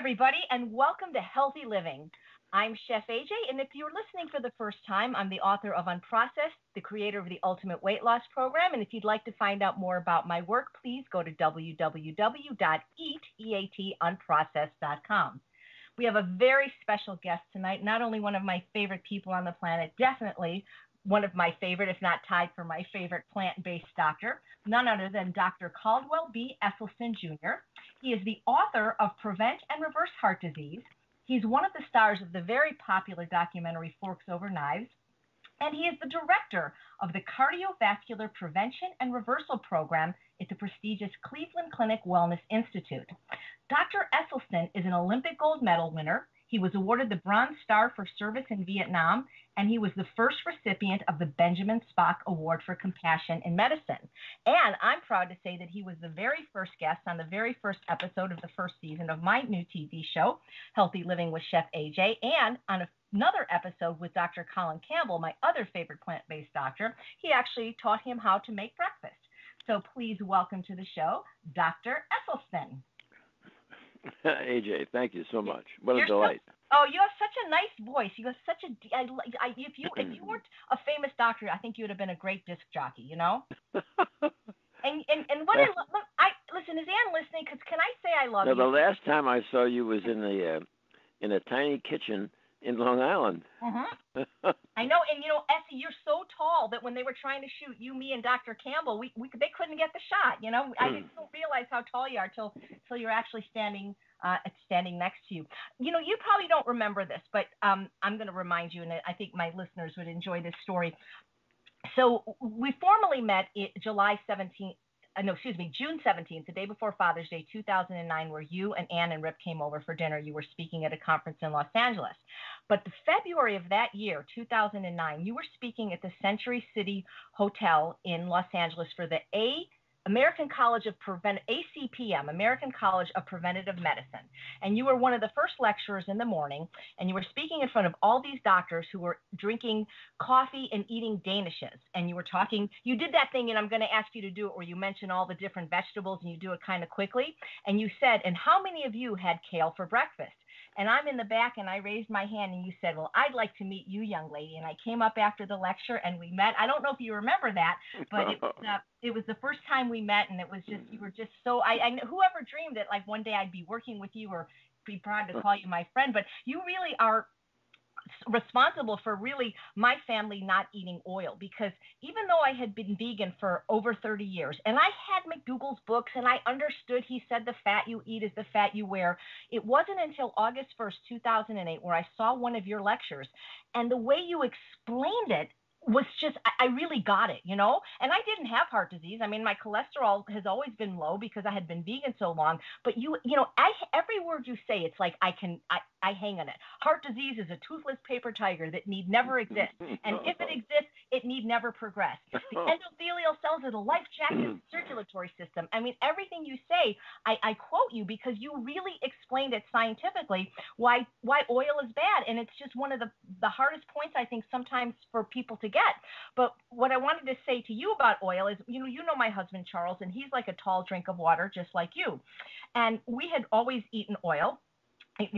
everybody, and welcome to Healthy Living. I'm Chef AJ, and if you're listening for the first time, I'm the author of Unprocessed, the creator of the Ultimate Weight Loss Program, and if you'd like to find out more about my work, please go to www.eatunprocessed.com. We have a very special guest tonight, not only one of my favorite people on the planet, definitely one of my favorite, if not tied for my favorite, plant-based doctor, none other than Dr. Caldwell B. Esselstyn, Jr. He is the author of Prevent and Reverse Heart Disease. He's one of the stars of the very popular documentary Forks Over Knives, and he is the director of the Cardiovascular Prevention and Reversal Program at the prestigious Cleveland Clinic Wellness Institute. Dr. Esselstyn is an Olympic gold medal winner. He was awarded the Bronze Star for service in Vietnam, and he was the first recipient of the Benjamin Spock Award for Compassion in Medicine. And I'm proud to say that he was the very first guest on the very first episode of the first season of my new TV show, Healthy Living with Chef AJ, and on another episode with Dr. Colin Campbell, my other favorite plant-based doctor. He actually taught him how to make breakfast. So please welcome to the show, Dr. Esselstyn. AJ, thank you so much. What a delight. Oh, you have such a nice voice. You have such a if you weren't a famous doctor, I think you would have been a great disc jockey, you know? and what I listen, is Ann listening? Because can I say I love you? The last time I saw you was in a tiny kitchen in Long Island. Uh-huh. I know, and you know, Essie, you're so tall that when they were trying to shoot you, me, and Dr. Campbell, they couldn't get the shot. You know, I didn't realize how tall you are till you're actually standing next to you. You know, you probably don't remember this, but I'm going to remind you, and I think my listeners would enjoy this story. So we formally met June 17th, the day before Father's Day, 2009, where you and Ann and Rip came over for dinner. You were speaking at a conference in Los Angeles. But the February of that year, 2009, you were speaking at the Century City Hotel in Los Angeles for the American College of Preventive Medicine. And you were one of the first lecturers in the morning, and you were speaking in front of all these doctors who were drinking coffee and eating danishes. And you were talking, you did that thing, and I'm going to ask you to do it, where you mention all the different vegetables, and you do it kind of quickly. And you said, and how many of you had kale for breakfast? And I'm in the back, and I raised my hand, and you said, well, I'd like to meet you, young lady. And I came up after the lecture, and we met. I don't know if you remember that, but it was the first time we met, and it was just, you were just so, I whoever dreamed that, like, one day I'd be working with you or be proud to call you my friend, but you really are responsible for really my family not eating oil, because even though I had been vegan for over 30 years and I had McDougall's books and I understood, he said, the fat you eat is the fat you wear. It wasn't until August 1st, 2008, where I saw one of your lectures, and the way you explained it was just, I really got it, you know, and I didn't have heart disease. I mean, my cholesterol has always been low because I had been vegan so long, but you know, every word you say, it's like, I hang on it. Heart disease is a toothless paper tiger that need never exist. And if it exists, it need never progress. The endothelial cells are the life jacket circulatory system. I mean, everything you say, I quote you, because you really explained it scientifically why oil is bad. And it's just one of the hardest points, I think, sometimes for people to get. But what I wanted to say to you about oil is, you know my husband, Charles, and he's like a tall drink of water, just like you. And we had always eaten oil.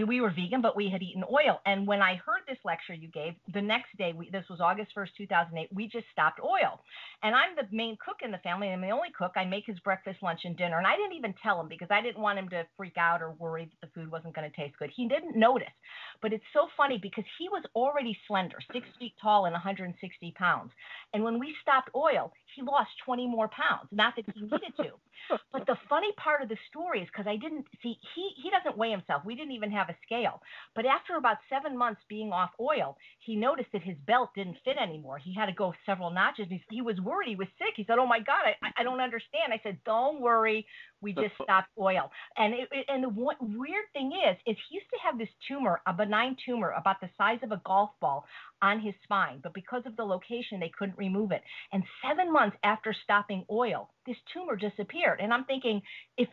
We were vegan, but we had eaten oil. And when I heard this lecture you gave, the next day, this was August 1st, 2008, we just stopped oil. And I'm the main cook in the family. I'm the only cook. I make his breakfast, lunch, and dinner. And I didn't even tell him, because I didn't want him to freak out or worry that the food wasn't going to taste good. He didn't notice. But it's so funny, because he was already slender, 6 feet tall and 160 pounds. And when we stopped oil, he lost 20 more pounds. Not that he needed to. But the funny part of the story is, because I didn't see, he doesn't weigh himself. We didn't even have a scale. But after about 7 months being off oil, he noticed that his belt didn't fit anymore. He had to go several notches. He was worried. He was sick. He said, oh my God, I don't understand. I said, don't worry. We just stopped oil. And the one weird thing is he used to have this tumor, a benign tumor about the size of a golf ball on his spine, but because of the location, they couldn't remove it. And 7 months after stopping oil, this tumor disappeared. And I'm thinking, if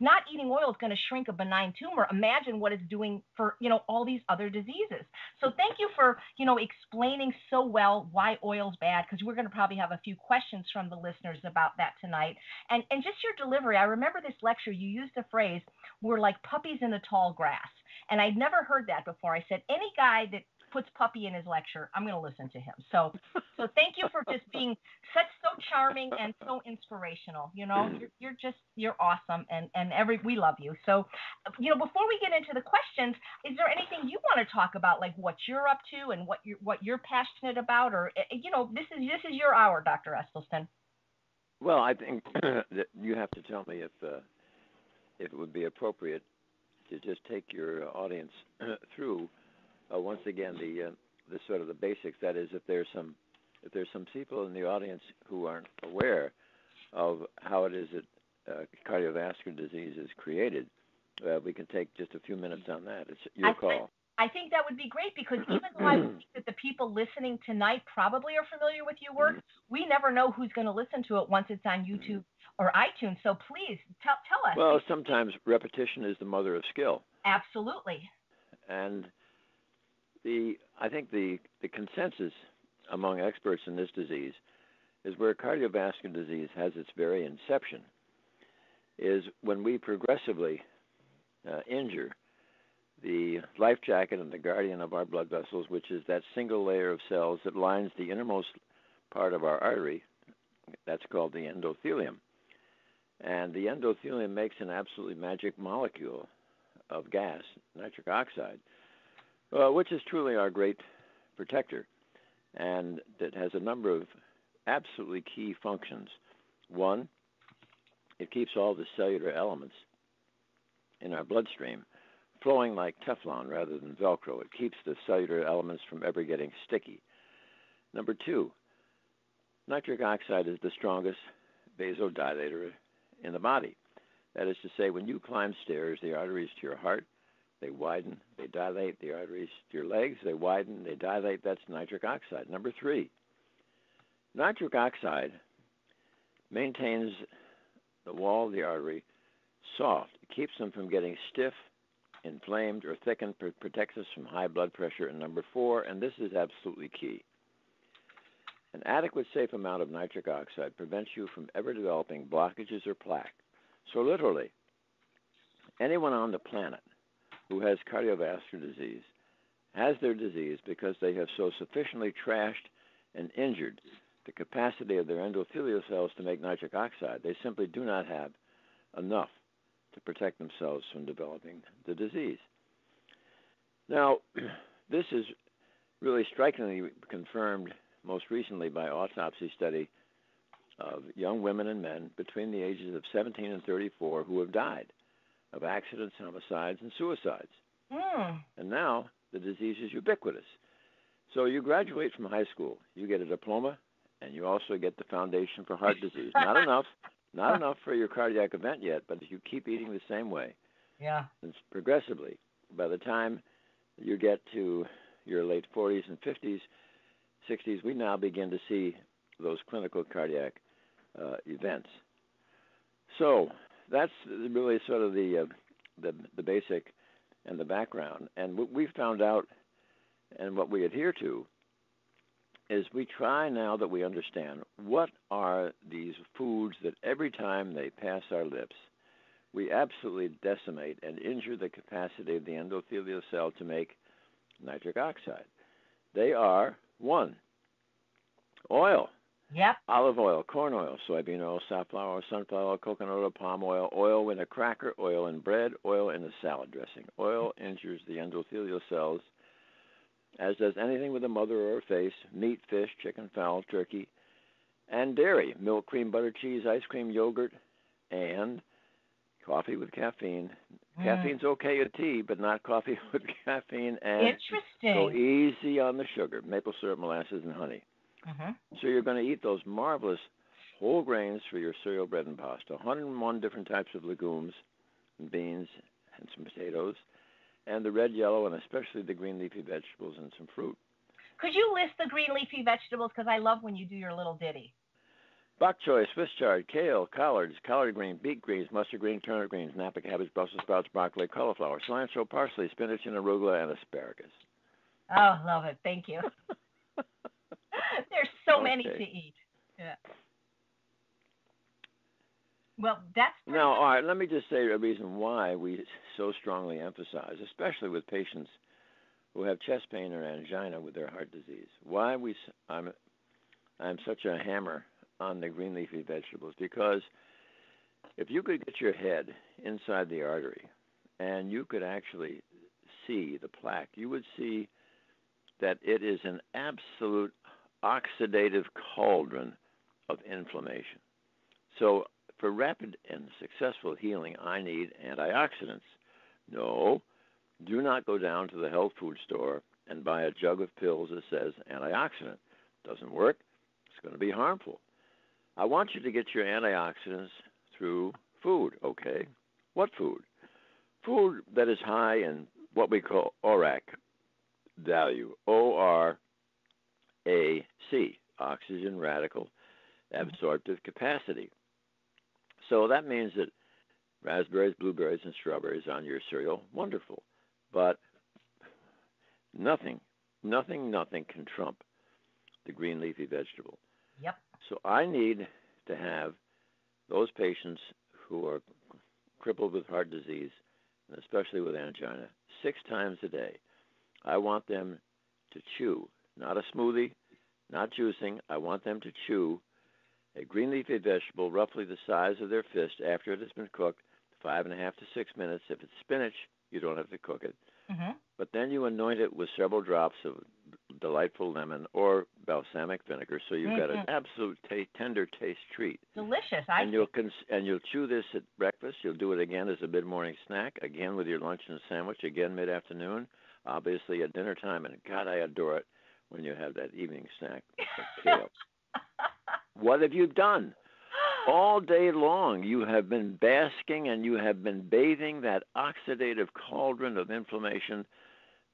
not eating oil is going to shrink a benign tumor, imagine what it's doing for, you know, all these other diseases. So thank you for, you know, explaining so well why oil's bad, because we're going to probably have a few questions from the listeners about that tonight. And just your delivery. I remember this lecture, you used the phrase, we're like puppies in the tall grass. And I'd never heard that before. I said, any guy that puts puppy in his lecture, I'm going to listen to him. So thank you for just being so charming and so inspirational. You know, you're awesome. And we love you. So, you know, before we get into the questions, is there anything you want to talk about, like what you're up to and what you're passionate about, or, you know, this is your hour, Dr. Esselstyn. Well, I think that you have to tell me if it would be appropriate to just take your audience through once again the sort of the basics. That is, if there's some people in the audience who aren't aware of how it is that cardiovascular disease is created, we can take just a few minutes on that. It's your call. I think that would be great, because even though I think that the people listening tonight probably are familiar with your work, we never know who's going to listen to it once it's on YouTube or iTunes. So please tell us. Well, sometimes repetition is the mother of skill. Absolutely. And I think the consensus among experts in this disease is where cardiovascular disease has its very inception is when we progressively injure the life jacket and the guardian of our blood vessels, which is that single layer of cells that lines the innermost part of our artery. That's called the endothelium. And the endothelium makes an absolutely magic molecule of gas, nitric oxide, which is truly our great protector. And it has a number of absolutely key functions. One, it keeps all the cellular elements in our bloodstream flowing like Teflon rather than Velcro. It keeps the cellular elements from ever getting sticky. Number two, nitric oxide is the strongest vasodilator in the body. That is to say, when you climb stairs, the arteries to your heart, they widen, they dilate. The arteries to your legs, they widen, they dilate. That's nitric oxide. Number three, nitric oxide maintains the wall of the artery soft. It keeps them from getting stiff, inflamed, or thickened, protects us from high blood pressure. And number four, and this is absolutely key, an adequate safe amount of nitric oxide prevents you from ever developing blockages or plaque. So literally, anyone on the planet who has cardiovascular disease has their disease because they have so sufficiently trashed and injured the capacity of their endothelial cells to make nitric oxide. They simply do not have enough to protect themselves from developing the disease. Now, this is really strikingly confirmed most recently by autopsy study of young women and men between the ages of 17 and 34 who have died of accidents, homicides, and suicides. Mm. And now the disease is ubiquitous. So you graduate from high school, you get a diploma, and you also get the Foundation for Heart Disease. Not enough for your cardiac event yet, but if you keep eating the same way, it's progressively, by the time you get to your late 40s and 50s, 60s, we now begin to see those clinical cardiac events. So that's really sort of the basic and the background. And what we found out and what we adhere to is we try, now that we understand, what are these foods that every time they pass our lips, we absolutely decimate and injure the capacity of the endothelial cell to make nitric oxide. They are, one, oil. Yep. Olive oil, corn oil, soybean oil, safflower, sunflower oil, coconut oil, palm oil, oil in a cracker, oil in bread, oil in a salad dressing. Oil injures the endothelial cells, as does anything with a mother or a face, meat, fish, chicken, fowl, turkey, and dairy, milk, cream, butter, cheese, ice cream, yogurt, and coffee with caffeine. Mm. Caffeine's okay at tea, but not coffee with caffeine. And interesting. Go easy on the sugar, maple syrup, molasses, and honey. Mm-hmm. So you're going to eat those marvelous whole grains for your cereal, bread, and pasta, 101 different types of legumes, and beans, and some potatoes, and the red, yellow, and especially the green leafy vegetables and some fruit. Could you list the green leafy vegetables? Because I love when you do your little ditty. Bok choy, Swiss chard, kale, collards, collard green, beet greens, mustard green, turnip greens, napa cabbage, Brussels sprouts, broccoli, cauliflower, cilantro, parsley, spinach, and arugula, and asparagus. Oh, love it. Thank you. There's so many to eat. Yeah. Well, that's now, all right, let me just say a reason why we so strongly emphasize, especially with patients who have chest pain or angina with their heart disease, why we I'm such a hammer on the green leafy vegetables, because if you could get your head inside the artery and you could actually see the plaque, you would see that it is an absolute oxidative cauldron of inflammation. So for rapid and successful healing, I need antioxidants. No, do not go down to the health food store and buy a jug of pills that says antioxidant. Doesn't work. It's going to be harmful. I want you to get your antioxidants through food, okay? What food? Food that is high in what we call ORAC value, O-R-A-C, oxygen radical absorptive capacity. So that means that raspberries, blueberries, and strawberries on your cereal, wonderful. But nothing can trump the green leafy vegetable. Yep. So I need to have those patients who are crippled with heart disease, and especially with angina, 6 times a day. I want them to chew, not a smoothie, not juicing. I want them to chew a green leafy vegetable roughly the size of their fist after it has been cooked, 5.5 to 6 minutes. If it's spinach, you don't have to cook it. Mm-hmm. But then you anoint it with several drops of delightful lemon or balsamic vinegar, so you've got an absolute tender taste treat. Delicious. And you'll chew this at breakfast. You'll do it again as a mid-morning snack, again with your lunch and sandwich, again mid-afternoon, obviously at dinner time. And, God, I adore it when you have that evening snack of kale. What have you done? All day long, you have been basking and you have been bathing that oxidative cauldron of inflammation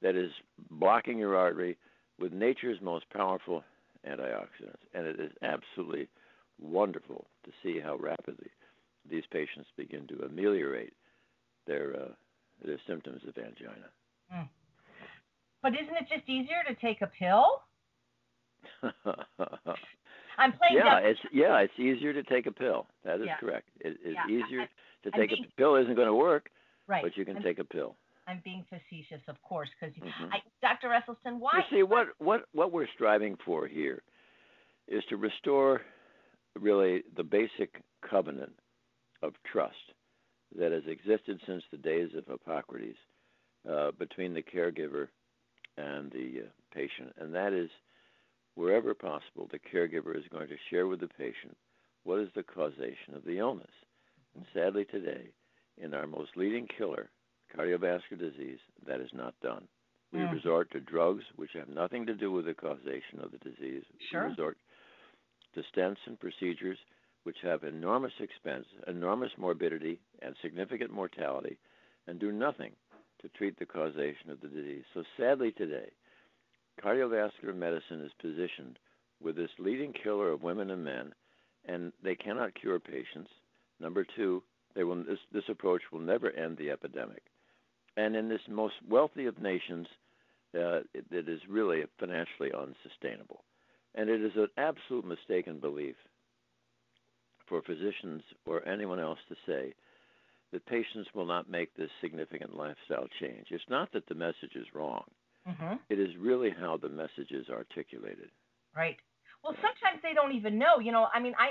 that is blocking your artery with nature's most powerful antioxidants. And it is absolutely wonderful to see how rapidly these patients begin to ameliorate their symptoms of angina. Mm. But isn't it just easier to take a pill? I'm playing it's easier to take a pill. That is correct. It's easier to take a pill. Isn't going to work, right? But you can take a pill. I'm being facetious, of course, because Dr. Esselstyn, why? You see, what we're striving for here is to restore really the basic covenant of trust that has existed since the days of Hippocrates between the caregiver and the patient, and that is, wherever possible, the caregiver is going to share with the patient what is the causation of the illness. And sadly today, in our most leading killer, cardiovascular disease, that is not done. We resort to drugs which have nothing to do with the causation of the disease. Sure. We resort to stents and procedures which have enormous expense, enormous morbidity, and significant mortality, and do nothing to treat the causation of the disease. So sadly today, cardiovascular medicine is positioned with this leading killer of women and men, and they cannot cure patients. Number two, this approach will never end the epidemic. And in this most wealthy of nations, it is really financially unsustainable. And it is an absolute mistaken belief for physicians or anyone else to say that patients will not make this significant lifestyle change. It's not that the message is wrong. Mm-hmm. It is really how the message is articulated. Right. Well, sometimes they don't even know. You know, I mean, I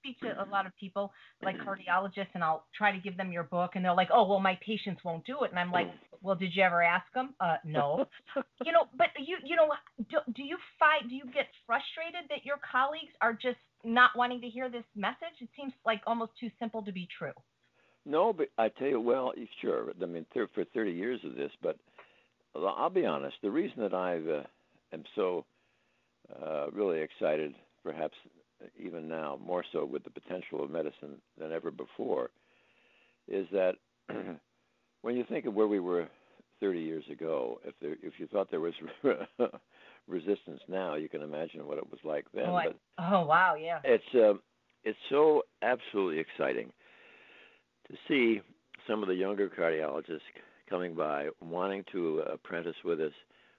speak to a lot of people, like cardiologists, and I'll try to give them your book, and they're like, oh, well, my patients won't do it. And I'm like, well, did you ever ask them? No. You know, but do you get frustrated that your colleagues are just not wanting to hear this message? It seems like almost too simple to be true. No, but I tell you, well, sure. I mean, for 30 years of this, but I'll be honest, the reason that I am so really excited, perhaps even now, more so with the potential of medicine than ever before, is that when you think of where we were 30 years ago, if you thought there was resistance now, you can imagine what it was like then. Oh, wow, yeah. It's so absolutely exciting to see some of the younger cardiologists coming by, wanting to apprentice with us.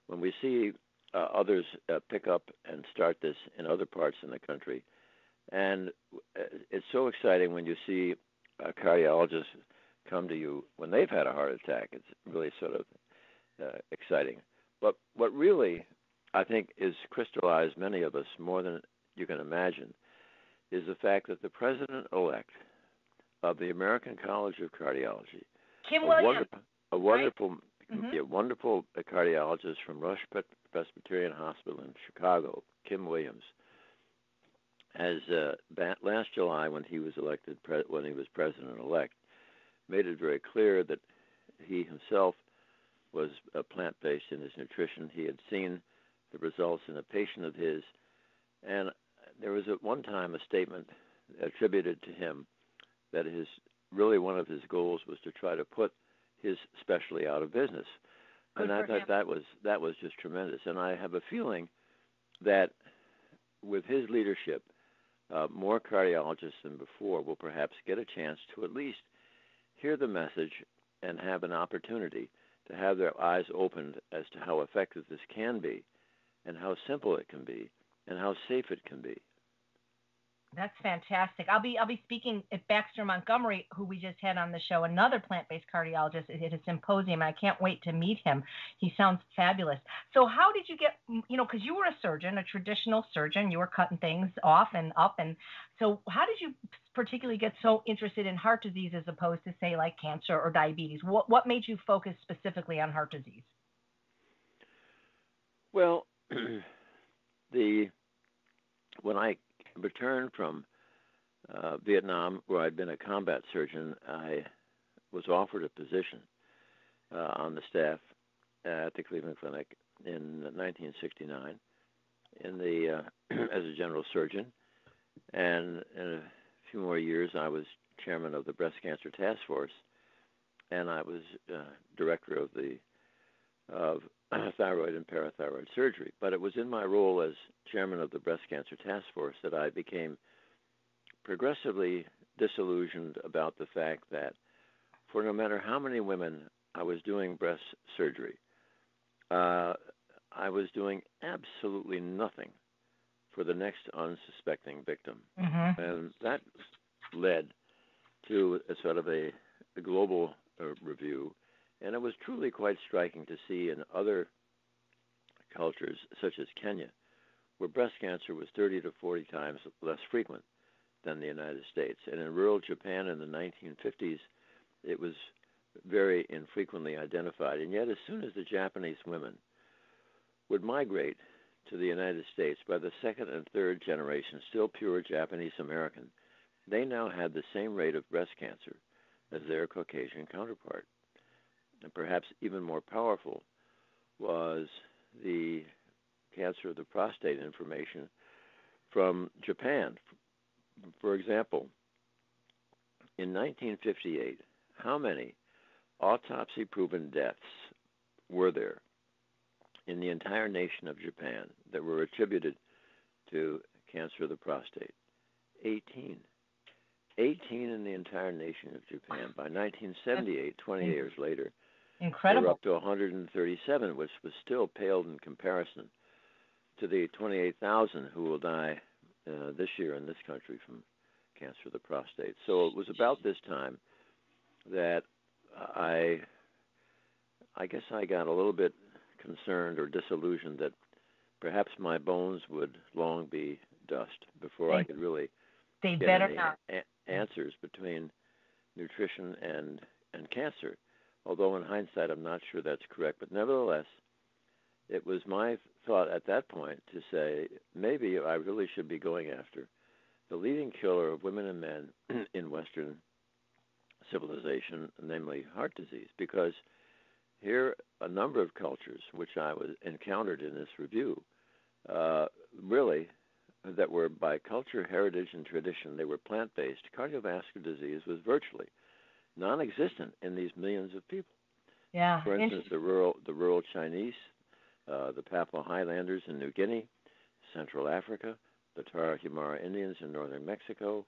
When we see others pick up and start this in other parts in the country, And it's so exciting when you see a cardiologist come to you when they've had a heart attack. It's really sort of exciting. But what really, I think, is crystallized many of us more than you can imagine is the fact that the president-elect of the American College of Cardiology, a wonderful cardiologist from Rush Presbyterian Hospital in Chicago, Kim Williams, as last July when he was elected, when he was president-elect, made it very clear that he himself was plant-based in his nutrition. He had seen the results in a patient of his, and there was at one time a statement attributed to him that his really one of his goals was to try to put his specialty out of business. And I thought that was just tremendous. And I have a feeling that with his leadership, more cardiologists than before will perhaps get a chance to at least hear the message and have an opportunity to have their eyes opened as to how effective this can be and how simple it can be and how safe it can be. That's fantastic. I'll be speaking at Baxter Montgomery, who we just had on the show, another plant-based cardiologist at a symposium. I can't wait to meet him. He sounds fabulous. So how did you get, because you were a surgeon, a traditional surgeon, you were cutting things off and up. And so how did you particularly get so interested in heart disease as opposed to, say, like cancer or diabetes? What made you focus specifically on heart disease? Well, when I returned from Vietnam, where I'd been a combat surgeon, I was offered a position on the staff at the Cleveland Clinic in 1969 as a general surgeon. And in a few more years, I was chairman of the Breast Cancer Task Force, and I was director of thyroid and parathyroid surgery. But it was in my role as chairman of the Breast Cancer Task Force that I became progressively disillusioned about the fact that for no matter how many women I was doing breast surgery, I was doing absolutely nothing for the next unsuspecting victim. Mm-hmm. And that led to a sort of a global review. And it was truly quite striking to see in other cultures, such as Kenya, where breast cancer was 30 to 40 times less frequent than the United States. And in rural Japan in the 1950s, it was very infrequently identified. And yet, as soon as the Japanese women would migrate to the United States, by the second and third generation, still pure Japanese American, they now had the same rate of breast cancer as their Caucasian counterpart. And perhaps even more powerful was the cancer of the prostate information from Japan. For example, in 1958, how many autopsy-proven deaths were there in the entire nation of Japan that were attributed to cancer of the prostate? 18. 18 in the entire nation of Japan. By 1978, 20 years later, incredible. They were up to 137, which was still paled in comparison to the 28,000 who will die this year in this country from cancer of the prostate. So it was about this time that I guess I got a little bit concerned or disillusioned that perhaps my bones would long be dust before I could really get any answers between nutrition and cancer. Although in hindsight, I'm not sure that's correct. But nevertheless, it was my thought at that point to say, maybe I really should be going after the leading killer of women and men in Western civilization, namely heart disease. Because here, a number of cultures, which I was encountered in this review, really, that were by culture, heritage, and tradition, they were plant-based. Cardiovascular disease was virtually non-existent in these millions of people. Yeah. For instance, the rural Chinese, the Papuan Highlanders in New Guinea, Central Africa, the Tarahumara Indians in northern Mexico.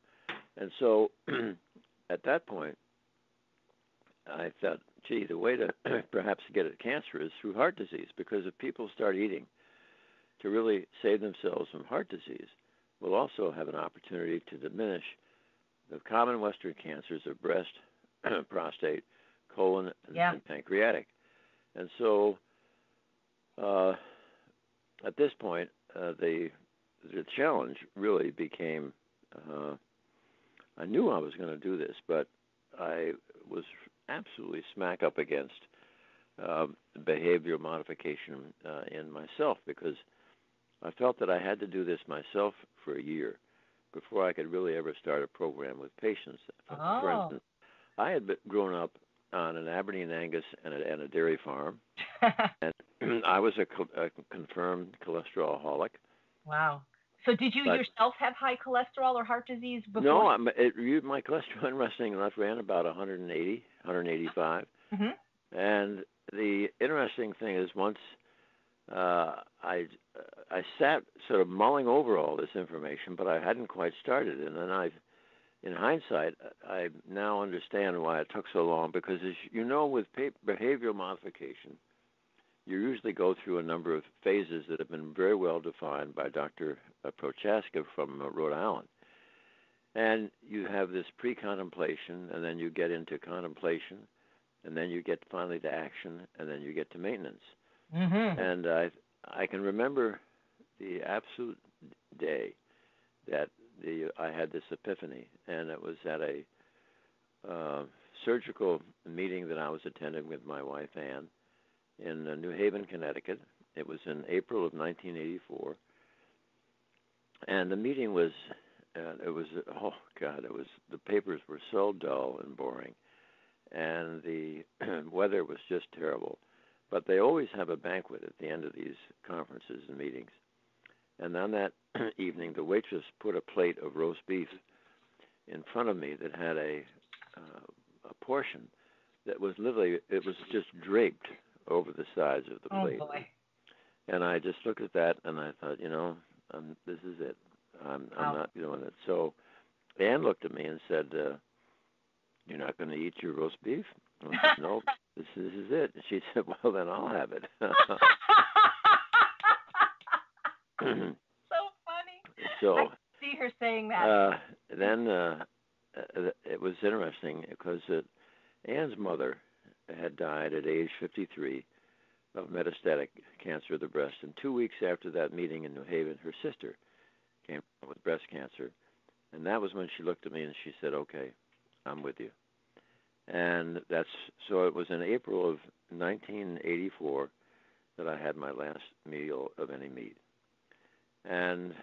And so at that point, I thought, gee, the way to perhaps get at cancer is through heart disease, because if people start eating to really save themselves from heart disease, will also have an opportunity to diminish the common Western cancers of breast, prostate, colon, and pancreatic. And so at this point, the challenge really became, I knew I was going to do this, but I was absolutely smack up against behavioral modification in myself, because I felt that I had to do this myself for a year before I could really ever start a program with patients. Oh. For instance, I had grown up on an Aberdeen Angus and a dairy farm, and I was a confirmed cholesterolholic. Wow. So did you yourself have high cholesterol or heart disease before? No, my cholesterol in resting life ran about 180, 185. Mm-hmm. And the interesting thing is, once I sat sort of mulling over all this information, but I hadn't quite started. And then in hindsight, I now understand why it took so long, because, as you know, with behavioral modification, you usually go through a number of phases that have been very well defined by Dr. Prochaska from Rhode Island. And you have this pre-contemplation, and then you get into contemplation, and then you get finally to action, and then you get to maintenance. Mm-hmm. And I can remember the absolute day that I had this epiphany, and it was at a surgical meeting that I was attending with my wife, Ann, in New Haven, Connecticut. It was in April of 1984, and the meeting was, the papers were so dull and boring, and the weather was just terrible. But they always have a banquet at the end of these conferences and meetings. And on that evening, the waitress put a plate of roast beef in front of me that had a portion that was literally, it was just draped over the sides of the plate. Oh, boy. And I just looked at that, and I thought, this is it. I'm not doing it. So Ann looked at me and said, you're not going to eat your roast beef? And I said, no, this is it. And she said, well, then I'll have it. So funny. So, I can see her saying that. Then it was interesting because Anne's mother had died at age 53 of metastatic cancer of the breast. And 2 weeks after that meeting in New Haven, her sister came with breast cancer. And that was when she looked at me and she said, okay, I'm with you. And so it was in April of 1984 that I had my last meal of any meat. And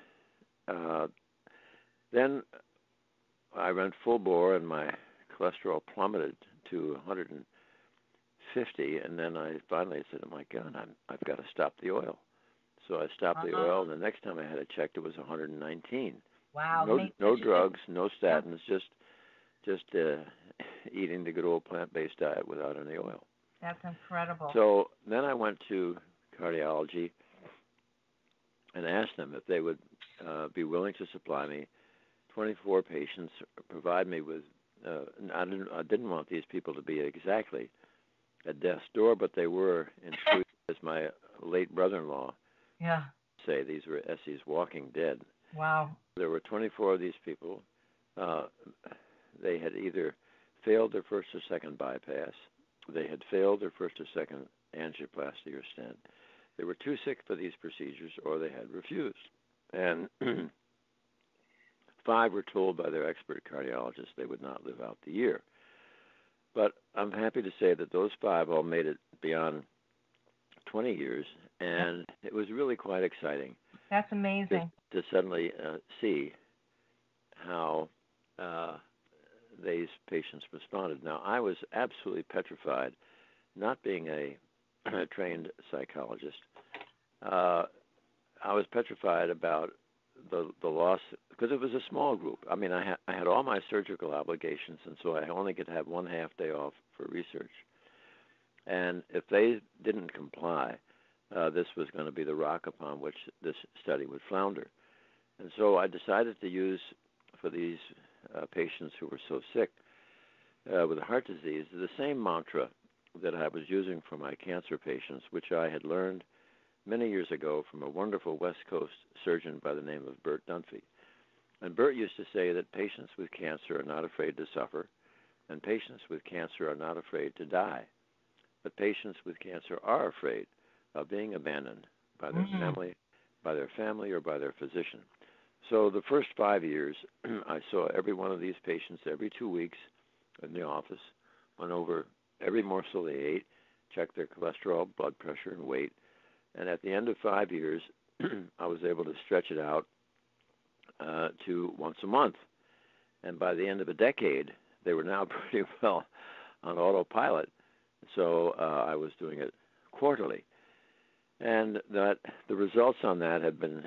then I went full bore, and my cholesterol plummeted to 150. And then I finally said, oh, my God, I've got to stop the oil. So I stopped the oil, and the next time I had it checked, it was 119. Wow. No drugs, no statins, just eating the good old plant-based diet without any oil. That's incredible. So then I went to cardiology and asked them if they would be willing to supply me 24 patients, provide me with, I didn't want these people to be exactly at death's door, but they were, in truth, as my late brother-in-law say, these were Essie's walking dead. Wow. There were 24 of these people. They had either failed their first or second bypass. They had failed their first or second angioplasty or stent. They were too sick for these procedures, or they had refused. And 5 were told by their expert cardiologists they would not live out the year. But I'm happy to say that those 5 all made it beyond 20 years, and it was really quite exciting. That's amazing. To suddenly see how these patients responded. Now, I was absolutely petrified, not being a trained psychologist. I was petrified about the loss, because it was a small group. I mean, I had all my surgical obligations, and so I only could have one half day off for research. And if they didn't comply, this was going to be the rock upon which this study would flounder. And so I decided to use, for these patients who were so sick with heart disease, the same mantra that I was using for my cancer patients, which I had learned many years ago from a wonderful West Coast surgeon by the name of Bert Dunphy. And Bert used to say that patients with cancer are not afraid to suffer, and patients with cancer are not afraid to die. But patients with cancer are afraid of being abandoned by their family, or by their physician. So the first 5 years, I saw every one of these patients every 2 weeks in the office, went over every morsel they ate, checked their cholesterol, blood pressure, and weight. And at the end of 5 years, I was able to stretch it out to once a month. And by the end of a decade, they were now pretty well on autopilot. So I was doing it quarterly. And that the results on that have been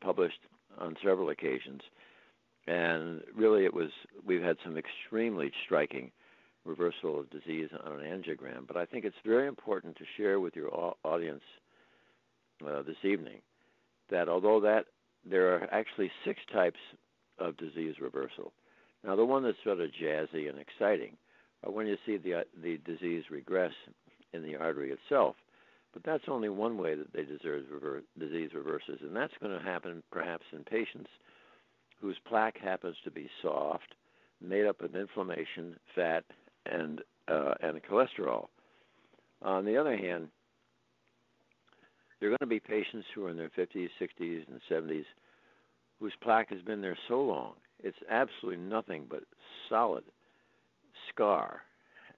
published on several occasions. And really we've had some extremely striking reversal of disease on an angiogram. But I think it's very important to share with your audience this evening that although there are actually 6 types of disease reversal. Now, the one that's sort of jazzy and exciting are when you see the disease regress in the artery itself. But that's only one way that they deserve disease reverses, and that's going to happen perhaps in patients whose plaque happens to be soft, made up of inflammation, fat, and cholesterol. On the other hand, there are going to be patients who are in their 50s, 60s, and 70s whose plaque has been there so long, it's absolutely nothing but solid scar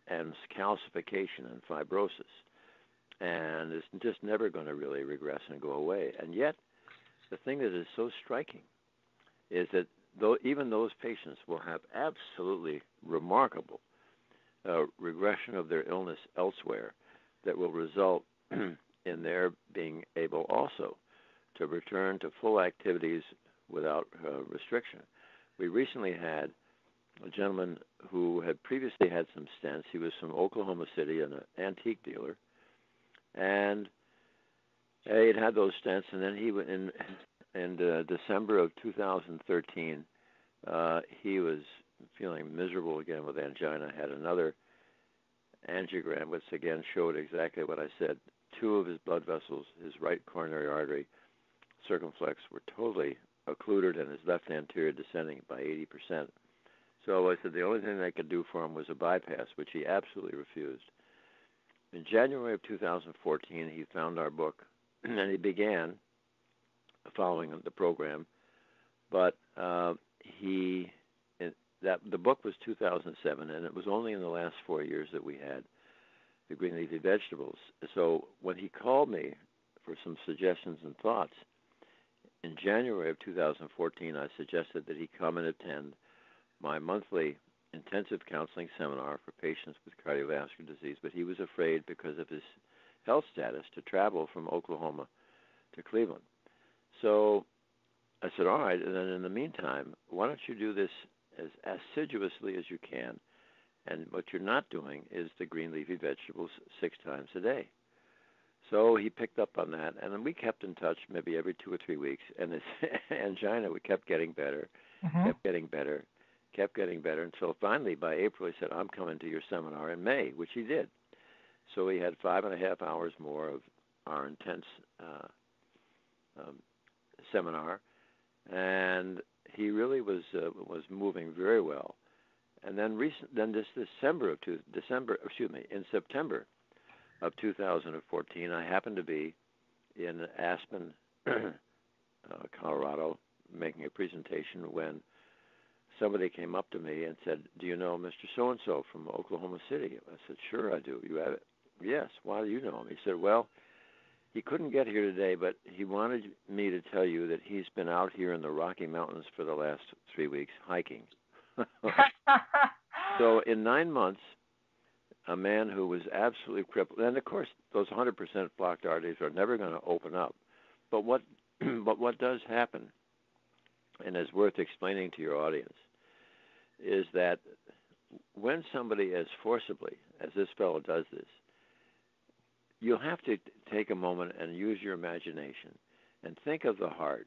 and calcification and fibrosis. And it's just never going to really regress and go away. And yet, the thing that is so striking is that even those patients will have absolutely remarkable regression of their illness elsewhere that will result in their being able also to return to full activities without restriction. We recently had a gentleman who had previously had some stents. He was from Oklahoma City and an antique dealer. And he had those stents, and then he went in December of 2013. He was feeling miserable again with angina. Had another angiogram, which again showed exactly what I said. 2 of his blood vessels, his right coronary artery, circumflex, were totally occluded, and his left anterior descending by 80%. So I said the only thing they could do for him was a bypass, which he absolutely refused. In January of 2014, he found our book, and he began following the program. But the book was 2007, and it was only in the last 4 years that we had the green leafy vegetables. So when he called me for some suggestions and thoughts, in January of 2014, I suggested that he come and attend my monthly intensive counseling seminar for patients with cardiovascular disease, but he was afraid because of his health status to travel from Oklahoma to Cleveland. So I said, all right, and then in the meantime, why don't you do this as assiduously as you can? And what you're not doing is the green leafy vegetables 6 times a day. So he picked up on that, and then we kept in touch maybe every 2 or 3 weeks, and his angina kept getting better, kept getting better until finally by April he said, I'm coming to your seminar in May, which he did. So he had 5.5 hours more of our intense seminar, and he really was moving very well. And then in September of 2014, I happened to be in Aspen, Colorado, making a presentation when somebody came up to me and said, do you know Mr. So-and-so from Oklahoma City? I said, sure I do. You have it? Yes. Why do you know him? He said, well, he couldn't get here today, but he wanted me to tell you that he's been out here in the Rocky Mountains for the last 3 weeks hiking. So in 9 months, a man who was absolutely crippled, and of course those 100% blocked arteries are never going to open up. But what does happen, and is worth explaining to your audience, is that when somebody as forcibly as this fellow does this, you'll have to take a moment and use your imagination and think of the heart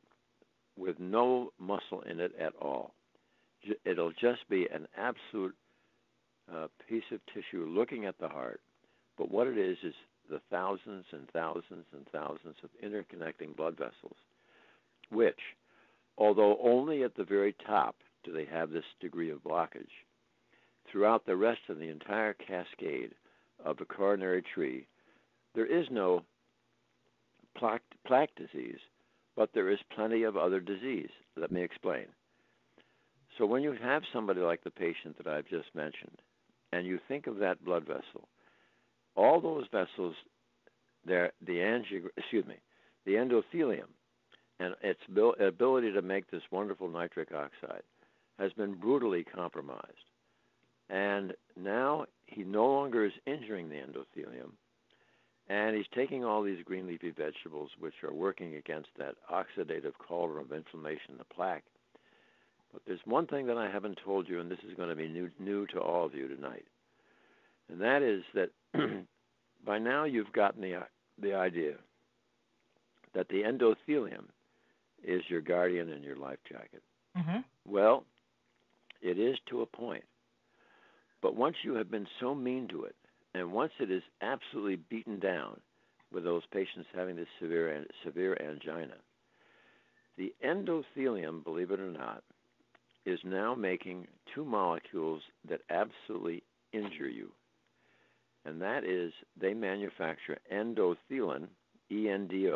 with no muscle in it at all. It'll just be an absolute piece of tissue looking at the heart, but what it is the thousands and thousands and thousands of interconnecting blood vessels, which although only at the very top do they have this degree of blockage. Throughout the rest of the entire cascade of the coronary tree, there is no plaque disease, but there is plenty of other disease. Let me explain. So when you have somebody like the patient that I've just mentioned, and you think of that blood vessel, all those vessels, the endothelium, and its ability to make this wonderful nitric oxide has been brutally compromised. And now he no longer is injuring the endothelium, and he's taking all these green leafy vegetables, which are working against that oxidative cauldron of inflammation, the plaque. But there's one thing that I haven't told you, and this is going to be new to all of you tonight, and that is that by now you've gotten the idea that the endothelium is your guardian and your life jacket. Mm-hmm. Well, it is to a point. But once you have been so mean to it, and once it is absolutely beaten down with those patients having this severe angina, the endothelium, believe it or not, is now making two molecules that absolutely injure you. And that is, they manufacture endothelin, E-N-D-O-T-H-E-L-I-N,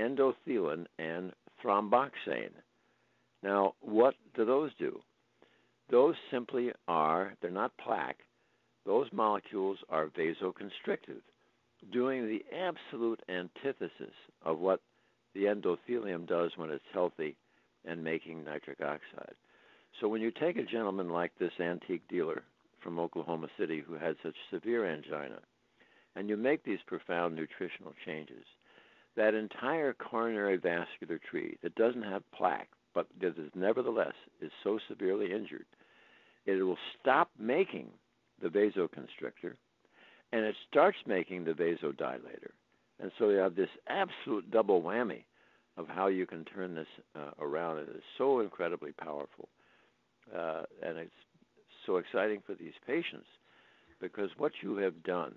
endothelin and thromboxane. Now, what do? Those simply are, they're not plaque, those molecules are vasoconstrictive, doing the absolute antithesis of what the endothelium does when it's healthy and making nitric oxide. So when you take a gentleman like this antique dealer from Oklahoma City who had such severe angina, and you make these profound nutritional changes, that entire coronary vascular tree that doesn't have plaque, but that is nevertheless is so severely injured, it will stop making the vasoconstrictor, and it starts making the vasodilator. And so you have this absolute double whammy of how you can turn this around. It is so incredibly powerful, and it's so exciting for these patients, because what you have done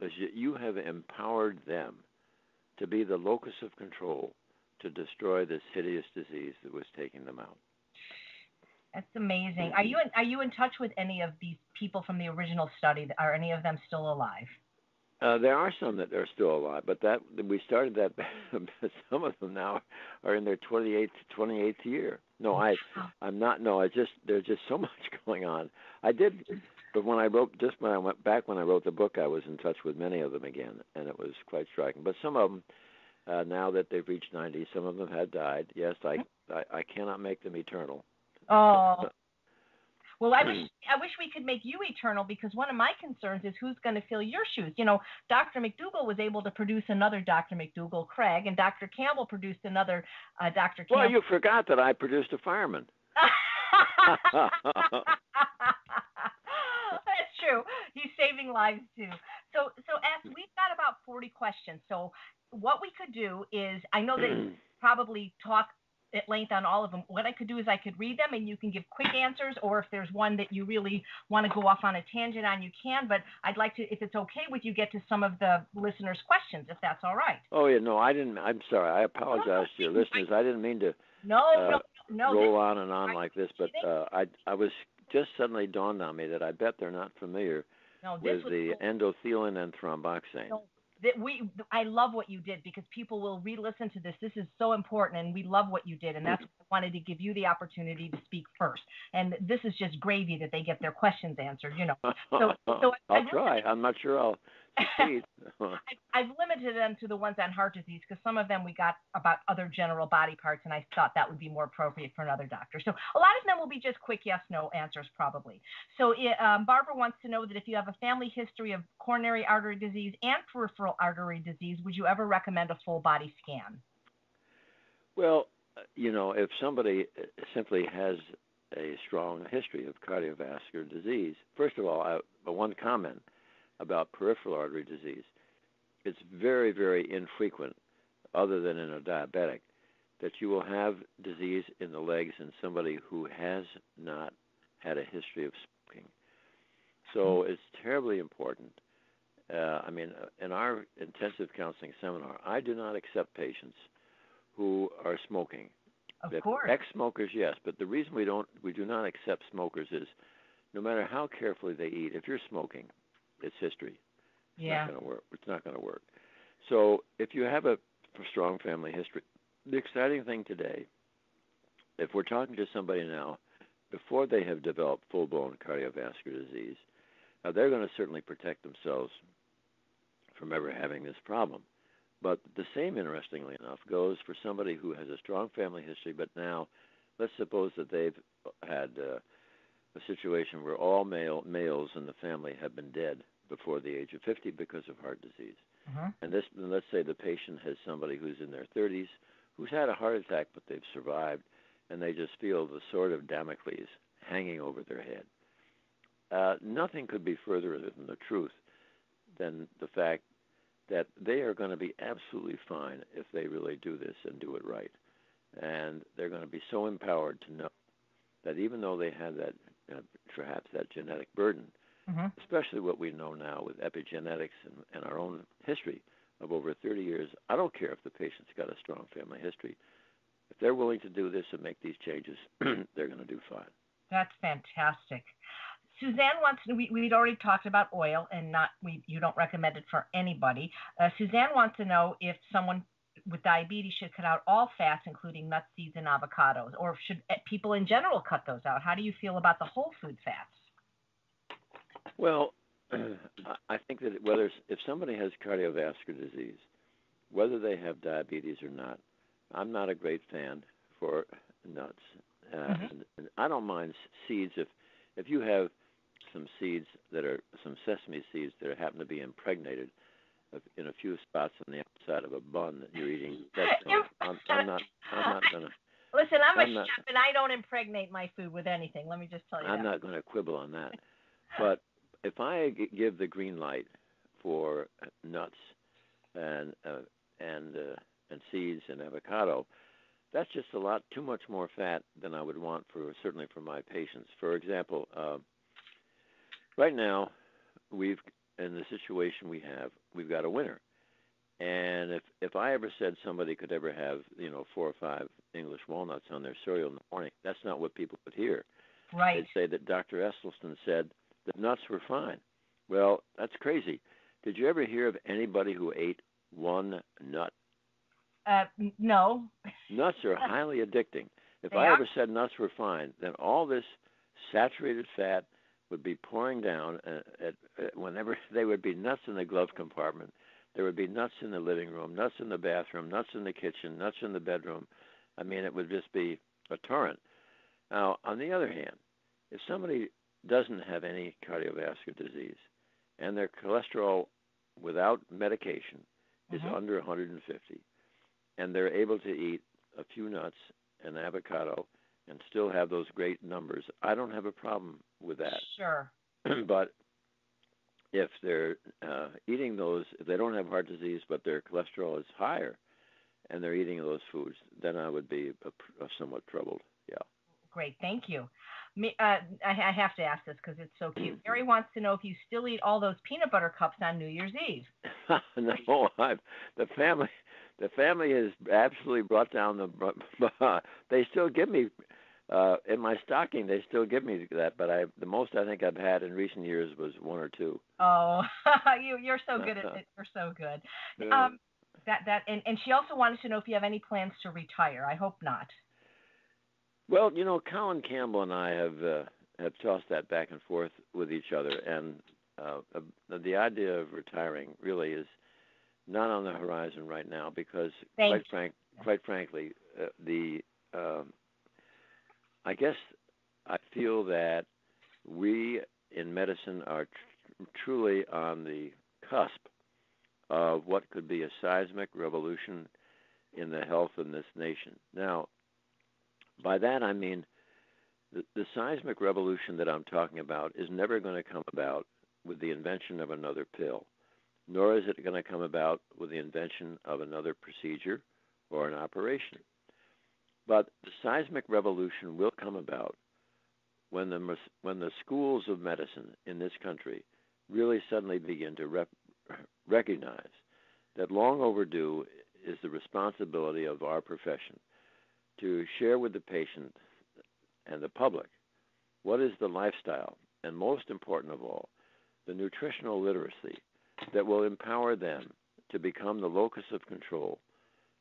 is you have empowered them to be the locus of control to destroy this hideous disease that was taking them out. That's amazing. Are you in touch with any of these people from the original study? Are any of them still alive? There are some that are still alive, but that we started that. Some of them now are in their 28th year. No, I'm not. No, I just there's just so much going on. I did, but when I wrote the book, I was in touch with many of them again, and it was quite striking. But some of them, now that they've reached 90, some of them have died. Yes, I cannot make them eternal. Oh. Well, I wish we could make you eternal, because one of my concerns is who's going to fill your shoes. You know, Dr. McDougall was able to produce another Dr. McDougall, Craig, and Dr. Campbell produced another Dr. Campbell. Well, you forgot that I produced a fireman. That's true. He's saving lives, too. So F, we've got about 40 questions. So what we could do is, I know that you probably talk at length on all of them. What I could do is I could read them and you can give quick answers, or if there's one that you really want to go off on a tangent on, you can, but I'd like to, if it's okay with you, get to some of the listeners' questions, if that's all right. Oh, yeah, no, I didn't, I'm sorry. I apologize to your listeners. I didn't mean to roll on and on like this, but I was just suddenly dawned on me that I bet they're not familiar with the endothelin and thromboxane. No. I love what you did, because people will re-listen to this. This is so important, and we love what you did, and that's why I wanted to give you the opportunity to speak first. And this is just gravy that they get their questions answered, you know. So I'll try. I'm not sure I'll succeed. I've limited them to the ones on heart disease, because some of them we got about other general body parts, and I thought that would be more appropriate for another doctor. So a lot of them will be just quick yes-no answers probably. So Barbara wants to know that if you have a family history of coronary artery disease and peripheral artery disease, would you ever recommend a full body scan? Well, you know, if somebody simply has a strong history of cardiovascular disease, first of all, one comment about peripheral artery disease. It's very, very infrequent, other than in a diabetic, that you will have disease in the legs in somebody who has not had a history of smoking. So it's terribly important. In our intensive counseling seminar, I do not accept patients who are smoking. Of course. Ex-smokers, yes, but the reason we do not accept smokers is no matter how carefully they eat, if you're smoking, it's history. It's not going to work. It's not going to work. So if you have a strong family history, the exciting thing today, if we're talking to somebody now, before they have developed full-blown cardiovascular disease, now they're going to certainly protect themselves from ever having this problem. But the same, interestingly enough, goes for somebody who has a strong family history, but now let's suppose that they've had a situation where all males in the family have been dead before the age of 50 because of heart disease. Uh-huh. And let's say the patient has somebody who's in their 30s who's had a heart attack, but they've survived, and they just feel the sword of Damocles hanging over their head. Nothing could be further than the truth than the fact that they are going to be absolutely fine if they really do this and do it right. And they're going to be so empowered to know that even though they have that, perhaps that genetic burden, mm-hmm. especially what we know now with epigenetics and our own history of over 30 years, I don't care if the patient's got a strong family history. If they're willing to do this and make these changes, they're going to do fine. That's fantastic. Suzanne wants to, we'd already talked about oil and you don't recommend it for anybody. Suzanne wants to know if someone with diabetes should cut out all fats, including nuts, seeds, and avocados, or should people in general cut those out? How do you feel about the whole food fats? Well, I think that if somebody has cardiovascular disease, whether they have diabetes or not, I'm not a great fan for nuts. Mm-hmm. and I don't mind seeds if you have some sesame seeds that happen to be impregnated in a few spots on the outside of a bun that you're eating. I'm not going to. Listen, I'm a chef and I don't impregnate my food with anything. Let me just tell you I'm not going to quibble on that. But if I give the green light for nuts and seeds and avocado, that's just a lot too much more fat than I would want certainly for my patients. For example, right now we've got a winter, and if I ever said somebody could ever have 4 or 5 English walnuts on their cereal in the morning, that's not what people would hear. Right? They'd say that Dr. Esselstyn said that nuts were fine. Well, that's crazy. Did you ever hear of anybody who ate one nut? No. Nuts are highly addicting. If I ever said nuts were fine, then all this saturated fat would be pouring down. Whenever there would be nuts in the glove compartment, there would be nuts in the living room, nuts in the bathroom, nuts in the kitchen, nuts in the bedroom. I mean, it would just be a torrent. Now, on the other hand, if somebody doesn't have any cardiovascular disease and their cholesterol without medication is under 150, and they're able to eat a few nuts and avocado and still have those great numbers, I don't have a problem with that. Sure. But if they're eating those, if they don't have heart disease but their cholesterol is higher and they're eating those foods, then I would be somewhat troubled. Yeah. Great. Thank you. I have to ask this because it's so cute. Mary wants to know if you still eat all those peanut butter cups on New Year's Eve. No, the family has absolutely brought down the. They still give me in my stocking. They still give me that, but the most I think I've had in recent years was 1 or 2. Oh, you're so good at it. You're so good. Yeah. And she also wanted to know if you have any plans to retire. I hope not. Well, Colin Campbell and I have tossed that back and forth with each other, and the idea of retiring really is not on the horizon right now because, quite frankly, I guess I feel that we in medicine are truly on the cusp of what could be a seismic revolution in the health of this nation. Now, by that I mean the seismic revolution that I'm talking about is never going to come about with the invention of another pill, nor is it going to come about with the invention of another procedure or an operation. But the seismic revolution will come about when the schools of medicine in this country really suddenly begin to recognize that long overdue is the responsibility of our profession to share with the patient and the public what is the lifestyle, and most important of all, the nutritional literacy that will empower them to become the locus of control,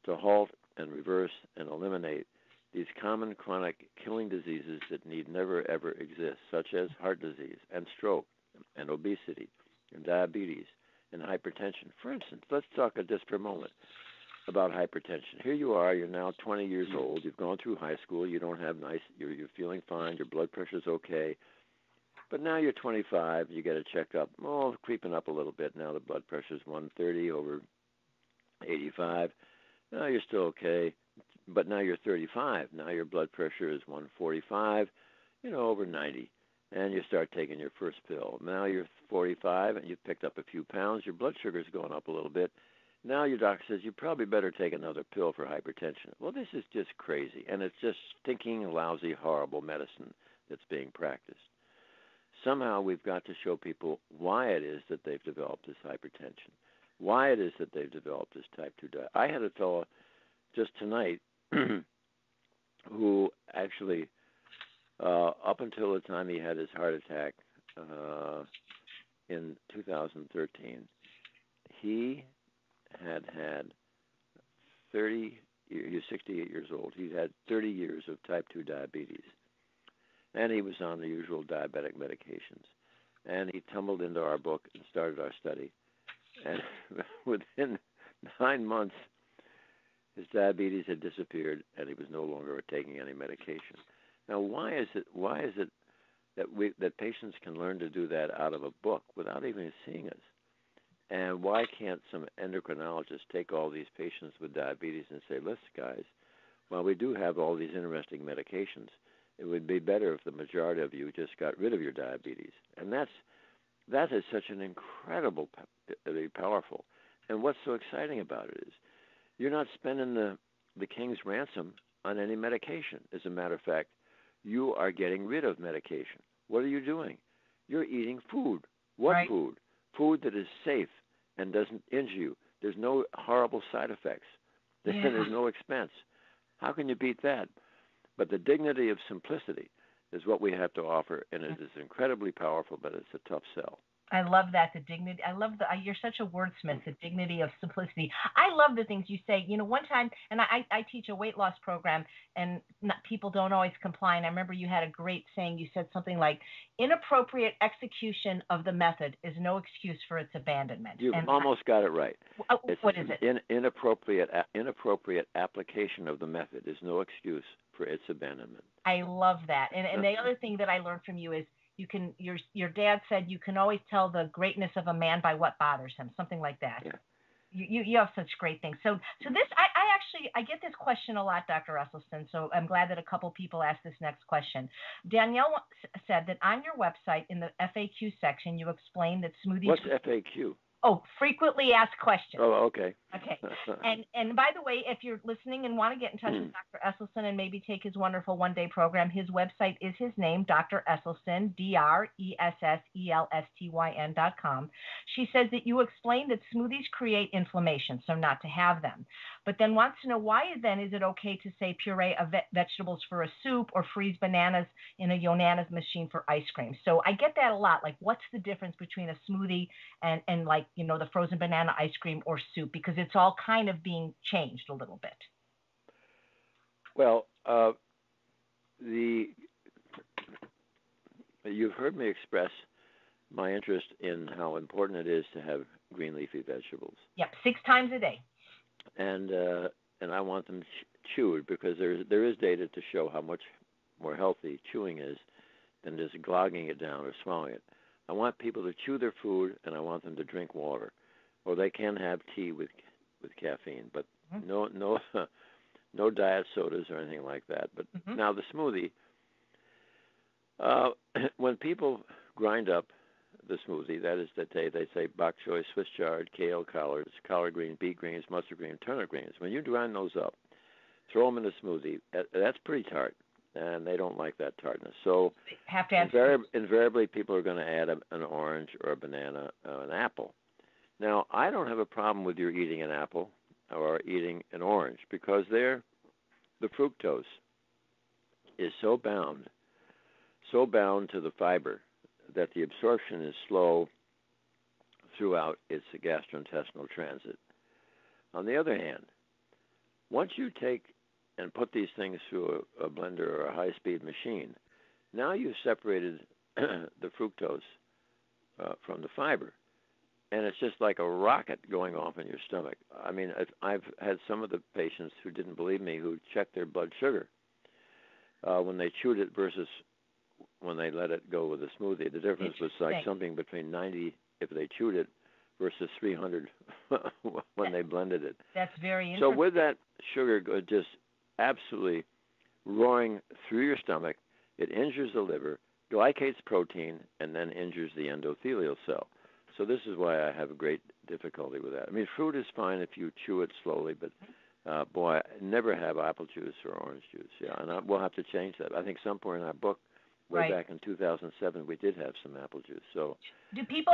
to halt and reverse and eliminate these common chronic killing diseases that need never, ever exist, such as heart disease and stroke and obesity and diabetes and hypertension. For instance, let's talk just for a moment about hypertension. Here you are, you're now 20 years old, you've gone through high school, you don't have you're feeling fine, your blood pressure's okay, but now you're 25, you get a checkup, creeping up a little bit, now the blood pressure's 130 over 85, now you're still okay, but now you're 35, now your blood pressure is 145, over 90, and you start taking your first pill. Now you're 45 and you've picked up a few pounds, your blood sugar's going up a little bit. Now your doctor says you probably better take another pill for hypertension. Well, this is just crazy, and it's just stinking, lousy, horrible medicine that's being practiced. Somehow we've got to show people why it is that they've developed this hypertension, why it is that they've developed this type 2 diet. I had a fellow just tonight who actually, up until the time he had his heart attack in 2013, he had 30, he's 68 years old, he'd had 30 years of type 2 diabetes. And he was on the usual diabetic medications. And he tumbled into our book and started our study. And within 9 months, his diabetes had disappeared and he was no longer taking any medication. Now, why is it that patients can learn to do that out of a book without even seeing us? And why can't some endocrinologist take all these patients with diabetes and say, listen, guys, while we do have all these interesting medications, it would be better if the majority of you just got rid of your diabetes. And that is such an incredible, powerful. And what's so exciting about it is you're not spending the king's ransom on any medication. As a matter of fact, you are getting rid of medication. What are you doing? You're eating food. What right. Food? Food that is safe and doesn't injure you. There's no horrible side effects. Yeah. There's no expense. How can you beat that? But the dignity of simplicity is what we have to offer, and it is incredibly powerful, but it's a tough sell. I love that, the dignity. I love that. You're such a wordsmith, the dignity of simplicity. I love the things you say. One time, and I teach a weight loss program, and people don't always comply. And I remember you had a great saying. You said something like, inappropriate execution of the method is no excuse for its abandonment. You almost got it right. What is it? Inappropriate application of the method is no excuse for its abandonment. I love that. And the other thing that I learned from you is, your dad said you can always tell the greatness of a man by what bothers him, something like that. Yeah. You have such great things. So this I get this question a lot, Dr. Esselstyn. So I'm glad that a couple people asked this next question. Danielle said that on your website in the FAQ section you explain that smoothies. What's FAQ? Oh, frequently asked questions. Oh, okay. Okay. And by the way, if you're listening and want to get in touch with Dr. Esselstyn and maybe take his wonderful one-day program, his website is his name, Dr. Esselstyn, DrEsselstyn.com. She says that you explained that smoothies create inflammation, so not to have them. But then wants to know why then is it okay to say puree of vegetables for a soup or freeze bananas in a Yonana's machine for ice cream. So I get that a lot. Like, what's the difference between a smoothie and like, the frozen banana ice cream or soup, because it's all kind of being changed a little bit. Well, you've heard me express my interest in how important it is to have green leafy vegetables. Yep, 6 times a day. And I want them chewed because there is data to show how much more healthy chewing is than just glogging it down or swallowing it. I want people to chew their food, and I want them to drink water, or they can have tea with caffeine, but no diet sodas or anything like that. But now the smoothie, when people grind up the smoothie, that is that they say bok choy, Swiss chard, kale, collard greens, beet greens, mustard greens, turnip greens. When you grind those up, throw them in a smoothie. That's pretty tart. And they don't like that tartness. So have to invariably, people are going to add an orange or a banana, an apple. Now, I don't have a problem with your eating an apple or eating an orange, because there the fructose is so bound to the fiber that the absorption is slow throughout its gastrointestinal transit. On the other hand, once you take and put these things through a blender or a high-speed machine, now you've separated the fructose from the fiber, and it's just like a rocket going off in your stomach. I mean, I've had some of the patients who didn't believe me who checked their blood sugar when they chewed it versus when they let it go with a smoothie. The difference was like something between 90 if they chewed it versus 300 when they blended it. That's very interesting. So with that sugar just absolutely roaring through your stomach, it injures the liver, glycates protein, and then injures the endothelial cell. So this is why I have great difficulty with that. I mean, fruit is fine if you chew it slowly, but boy, never have apple juice or orange juice. Yeah, and we'll have to change that. I think somewhere in our book, back in 2007, we did have some apple juice. So do people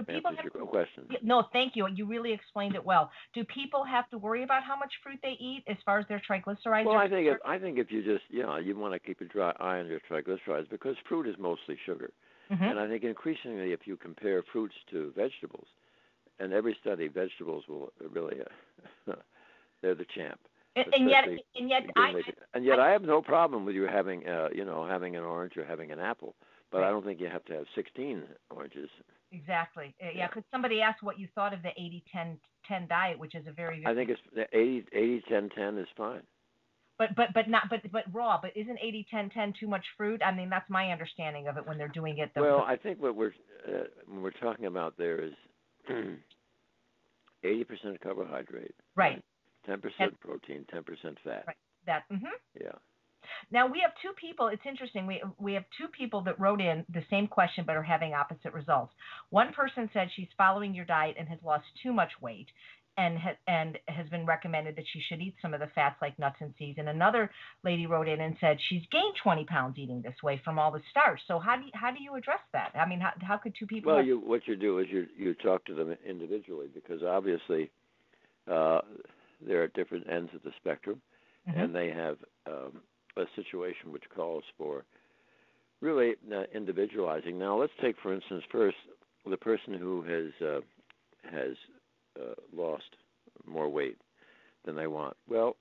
Question. No, thank you. You really explained it well. Do people have to worry about how much fruit they eat as far as their triglycerides? Well, I think if you just, you want to keep a dry eye on your triglycerides, because fruit is mostly sugar. Mm-hmm. And I think increasingly if you compare fruits to vegetables, and every study, vegetables will really, they're the champ. And yet I have no problem with you having, having an orange or having an apple. But I don't think you have to have 16 oranges. Exactly. Yeah, because somebody asked what you thought of the 80-10-10 diet, which is a very. I think it's 80-10-10 is fine. But raw. But isn't 80-10-10 too much fruit? I mean, that's my understanding of it when they're doing it. Well, I think what we're talking about there is 80% carbohydrate. Right. 10% protein, 10% fat. Right. That. Mm-hmm. Yeah. Now, we have two people. It's interesting. We have two people that wrote in the same question but are having opposite results. One person said she's following your diet and has lost too much weight and has been recommended that she should eat some of the fats like nuts and seeds. And another lady wrote in and said she's gained 20 pounds eating this way from all the starch. So how do you address that? I mean, how could two people? Well, what you do is you talk to them individually, because obviously there are different ends of the spectrum, mm-hmm. and they have a situation which calls for really individualizing. Now, let's take, for instance, first the person who has lost more weight than they want. Well,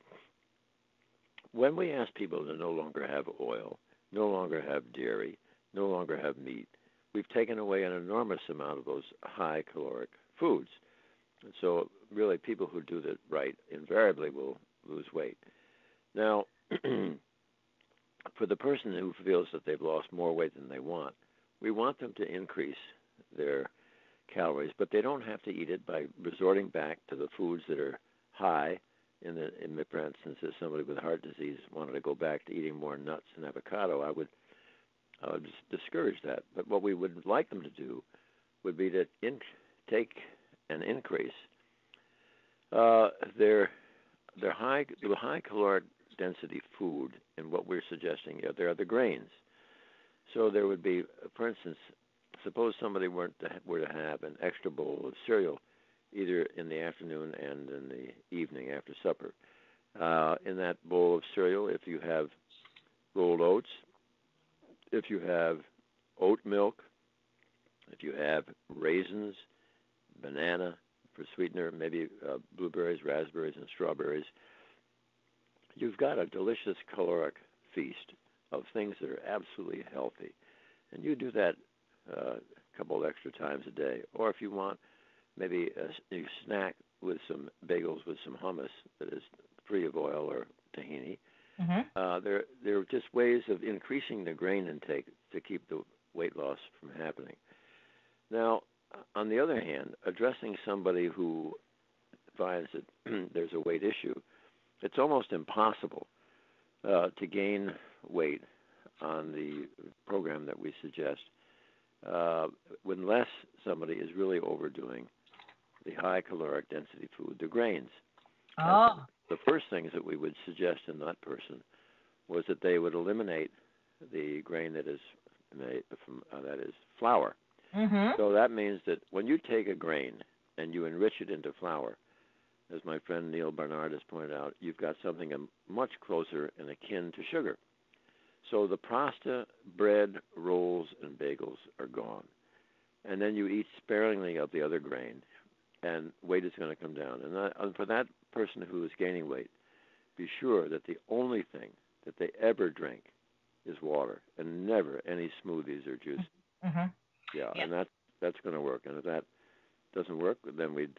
when we ask people to no longer have oil, no longer have dairy, no longer have meat, we've taken away an enormous amount of those high caloric foods. And so really people who do that right invariably will lose weight. Now, for the person who feels that they've lost more weight than they want, we want them to increase their calories, but they don't have to eat it by resorting back to the foods that are high. For instance, if somebody with heart disease wanted to go back to eating more nuts and avocado, I would discourage that. But what we would like them to do would be to take and increase their high caloric density food, and what we're suggesting here, there are the grains. So there would be, for instance, suppose somebody were to have an extra bowl of cereal, either in the afternoon and in the evening after supper. In that bowl of cereal, if you have rolled oats, if you have oat milk, if you have raisins, banana for sweetener, maybe blueberries, raspberries, and strawberries, you've got a delicious caloric feast of things that are absolutely healthy. And you do that a couple of extra times a day. Or if you want, maybe you snack with some bagels with some hummus that is free of oil or tahini. Mm-hmm. There are just ways of increasing the grain intake to keep the weight loss from happening. Now, on the other hand, addressing somebody who finds that there's a weight issue, it's almost impossible to gain weight on the program that we suggest unless somebody is really overdoing the high caloric density food, the grains. Oh. The first things that we would suggest in that person was that they would eliminate the grain that is made from flour. Mm-hmm. So that means that when you take a grain and you enrich it into flour, as my friend Neil Barnard has pointed out, you've got something much closer and akin to sugar. So the pasta, bread, rolls, and bagels are gone. And then you eat sparingly of the other grain, and weight is going to come down. And for that person who is gaining weight, be sure that the only thing that they ever drink is water, and never any smoothies or juice. Mm-hmm. Yeah, and that's going to work. And if that doesn't work, then we'd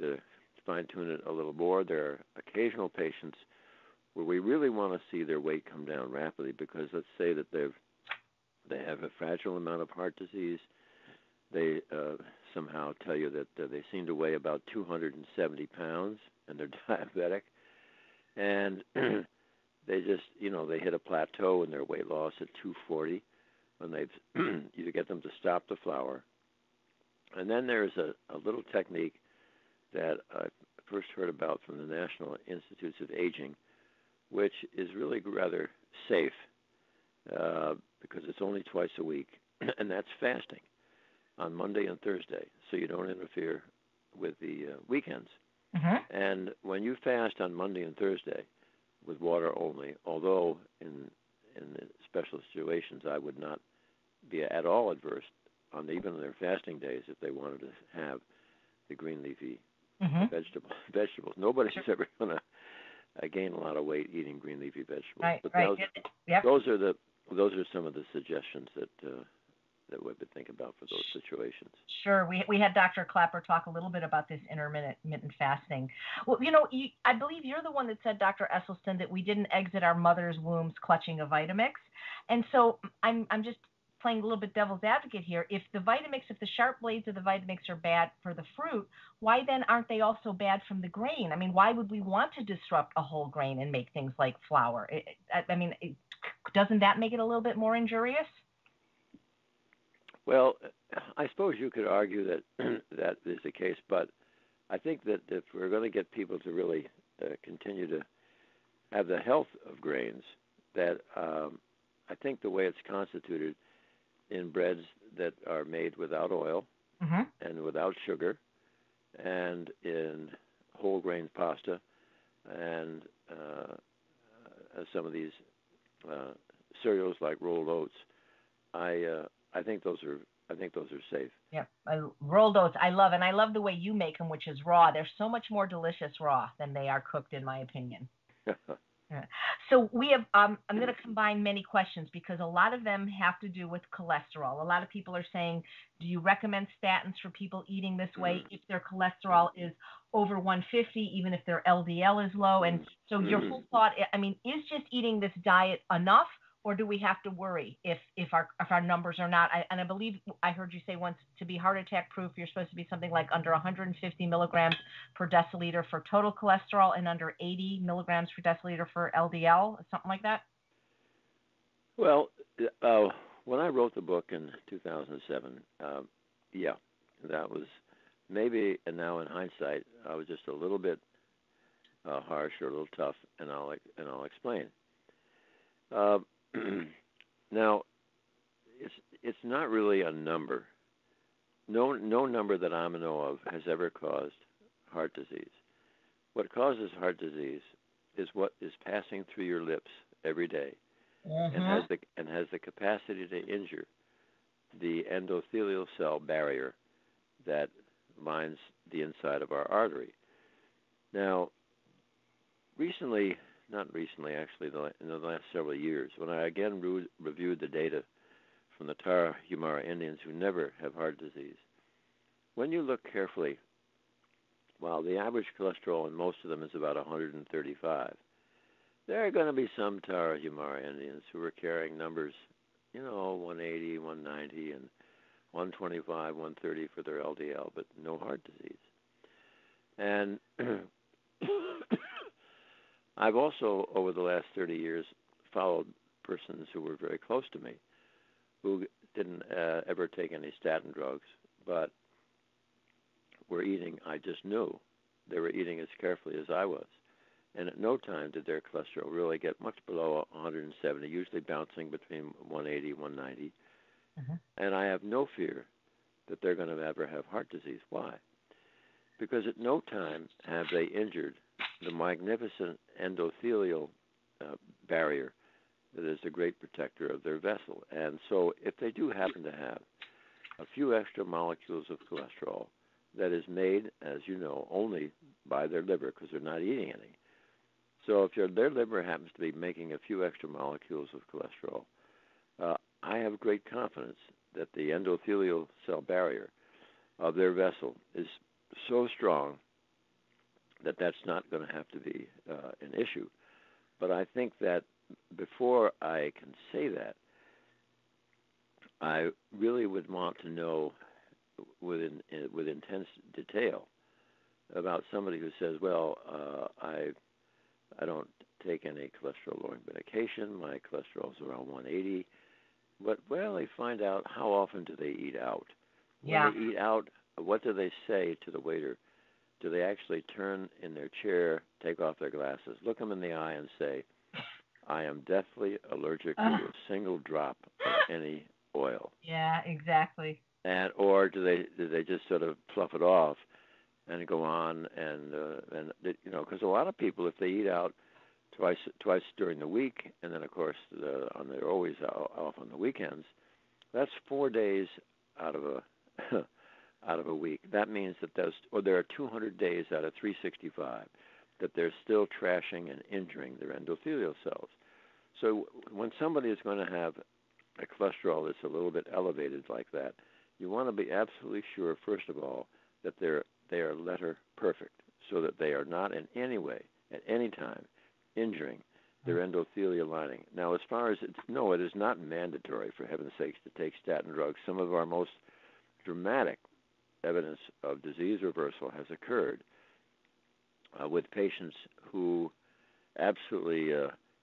fine-tune it a little more. There are occasional patients where we really want to see their weight come down rapidly, because let's say that they have a fragile amount of heart disease. They somehow tell you that they seem to weigh about 270 pounds, and they're diabetic, and they just, they hit a plateau in their weight loss at 240 when they've you get them to stop the flour. And then there's a little technique that I first heard about from the National Institutes of Aging, which is really rather safe because it's only twice a week, and that's fasting on Monday and Thursday, so you don't interfere with the weekends. Mm-hmm. And when you fast on Monday and Thursday with water only, although in special situations I would not be at all adverse on even their fasting days if they wanted to have the green leafy mm-hmm. vegetables. Nobody's ever going to gain a lot of weight eating green leafy vegetables. Right, but right. Those are some of the suggestions that we would think about for those situations. Sure. We had Dr. Clapper talk a little bit about this intermittent fasting. Well, I believe you're the one that said, Dr. Esselstyn, that we didn't exit our mother's wombs clutching a Vitamix. And so I'm just playing a little bit devil's advocate here. If the sharp blades of the Vitamix are bad for the fruit, why then aren't they also bad from the grain? I mean, why would we want to disrupt a whole grain and make things like flour? Doesn't that make it a little bit more injurious? Well, I suppose you could argue that is the case, but I think that if we're going to get people to really continue to have the health of grains, that I think the way it's constituted in breads that are made without oil mm-hmm. and without sugar, and in whole grain pasta, and some of these cereals like rolled oats, I think those are safe. Yeah, rolled oats I love, and I love the way you make them, which is raw. They're so much more delicious raw than they are cooked, in my opinion. So we have. I'm going to combine many questions because a lot of them have to do with cholesterol. A lot of people are saying, do you recommend statins for people eating this way if their cholesterol is over 150, even if their LDL is low? And so your whole thought, is just eating this diet enough? Or do we have to worry if our numbers are not? I believe I heard you say once, to be heart attack proof, you're supposed to be something like under 150 milligrams per deciliter for total cholesterol and under 80 milligrams per deciliter for LDL, something like that? Well, when I wrote the book in 2007, that was maybe, and now in hindsight, I was just a little bit harsh or a little tough, and I'll explain. Now, it's not really a number. No number that I know of has ever caused heart disease. What causes heart disease is what is passing through your lips every day, mm-hmm. and has the capacity to injure the endothelial cell barrier that lines the inside of our artery. Now, not recently, actually, in the last several years, when I again reviewed the data from the Tarahumara Indians who never have heart disease, when you look carefully, while the average cholesterol in most of them is about 135, there are going to be some Tarahumara Indians who are carrying numbers, 180, 190, and 125, 130 for their LDL, but no heart disease. And I've also, over the last 30 years, followed persons who were very close to me who didn't ever take any statin drugs, but were eating, I just knew, they were eating as carefully as I was. And at no time did their cholesterol really get much below 170, usually bouncing between 180, 190. Mm-hmm. And I have no fear that they're going to ever have heart disease. Why? Because at no time have they injured the magnificent endothelial barrier that is a great protector of their vessel. And so if they do happen to have a few extra molecules of cholesterol that is made, as you know, only by their liver because they're not eating any. So if their liver happens to be making a few extra molecules of cholesterol, I have great confidence that the endothelial cell barrier of their vessel is so strong that that's not going to have to be an issue. But I think that before I can say that, I really would want to know with intense detail about somebody who says, well, I don't take any cholesterol-lowering medication. My cholesterol is around 180. But rarely find out how often do they eat out. When they eat out, what do they say to the waiter? Do they actually turn in their chair, take off their glasses, look them in the eye and say, I am deathly allergic to a single drop of any oil? Yeah, exactly. And or do they just sort of fluff it off and go on and you know, because a lot of people, if they eat out twice during the week, and then of course they're always off on the weekends, that's 4 days out of a out of a week. That means that there are 200 days out of 365 that they're still trashing and injuring their endothelial cells. So when somebody is going to have a cholesterol that's a little bit elevated like that, you want to be absolutely sure, first of all, that they are letter perfect, so that they are not in any way, at any time, injuring their endothelial lining. Now, as far as it is not mandatory, for heaven's sakes, to take statin drugs. Some of our most dramatic evidence of disease reversal has occurred with patients who absolutely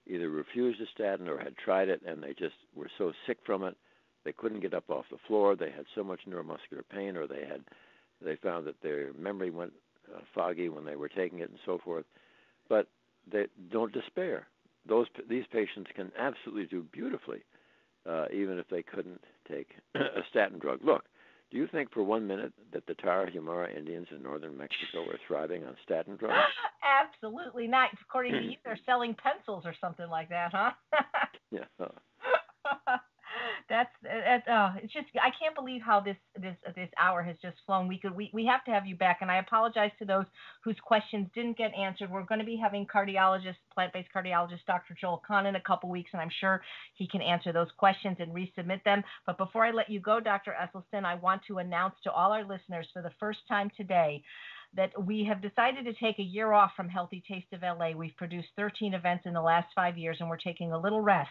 either refused a statin or had tried it and they just were so sick from it they couldn't get up off the floor. They had so much neuromuscular pain, or they found that their memory went foggy when they were taking it, and so forth. But they don't despair. These patients can absolutely do beautifully, even if they couldn't take a statin drug. Look, do you think for 1 minute that the Tarahumara Indians in northern Mexico are thriving on statin drugs? Absolutely not. According to you, they're selling pencils or something like that, huh? Yeah. It's just, I can't believe how this hour has just flown. We have to have you back, and I apologize to those whose questions didn't get answered. We're going to be having plant-based cardiologist Dr. Joel Kahn in a couple weeks, and I'm sure he can answer those questions and resubmit them. But before I let you go, Dr. Esselstyn, I want to announce to all our listeners for the first time today that we have decided to take a year off from Healthy Taste of L.A. We've produced 13 events in the last 5 years, and we're taking a little rest.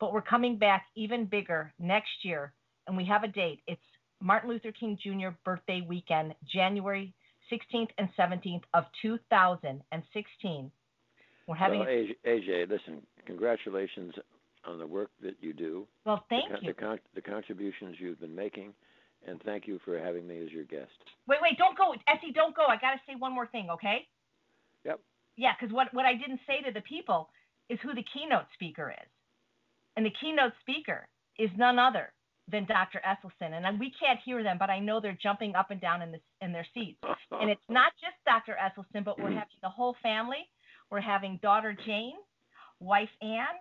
But we're coming back even bigger next year, and we have a date. It's Martin Luther King Jr. birthday weekend, January 16th and 17th of 2016. We're having. Well, AJ, listen, congratulations on the work that you do. Well, thank you. The contributions you've been making, and thank you for having me as your guest. Wait, don't go. Essie, don't go. I got to say one more thing, okay? Yep. Yeah, because what I didn't say to the people is who the keynote speaker is. And the keynote speaker is none other than Dr. Esselstyn. And we can't hear them, but I know they're jumping up and down in their seats. And it's not just Dr. Esselstyn, but we're having the whole family. We're having daughter Jane, wife Anne.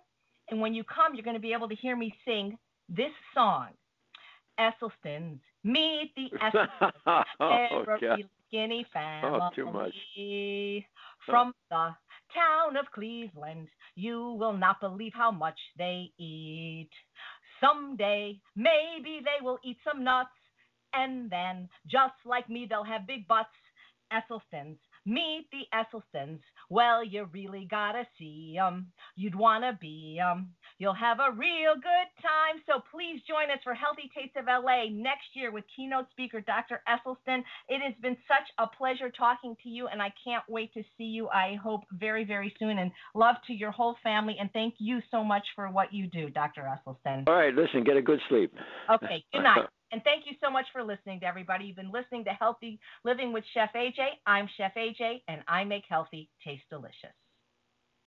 And when you come, you're going to be able to hear me sing this song, Esselstyn's Meet the Esselstyn. Every skinny family. Oh, too much. From the town of Cleveland, you will not believe how much they eat. Someday, maybe they will eat some nuts, and then, just like me, they'll have big butts. Esselstyn's, meet the Esselstyn's. Well, you really gotta see 'em. You'd wanna be 'em. You'll have a real good time. So please join us for Healthy Taste of LA next year with keynote speaker Dr. Esselstyn. It has been such a pleasure talking to you, and I can't wait to see you, I hope, very, very soon. And love to your whole family, and thank you so much for what you do, Dr. Esselstyn. All right, listen, get a good sleep. Okay, good night. And thank you so much for listening to everybody. You've been listening to Healthy Living with Chef AJ. I'm Chef AJ, and I make healthy taste delicious.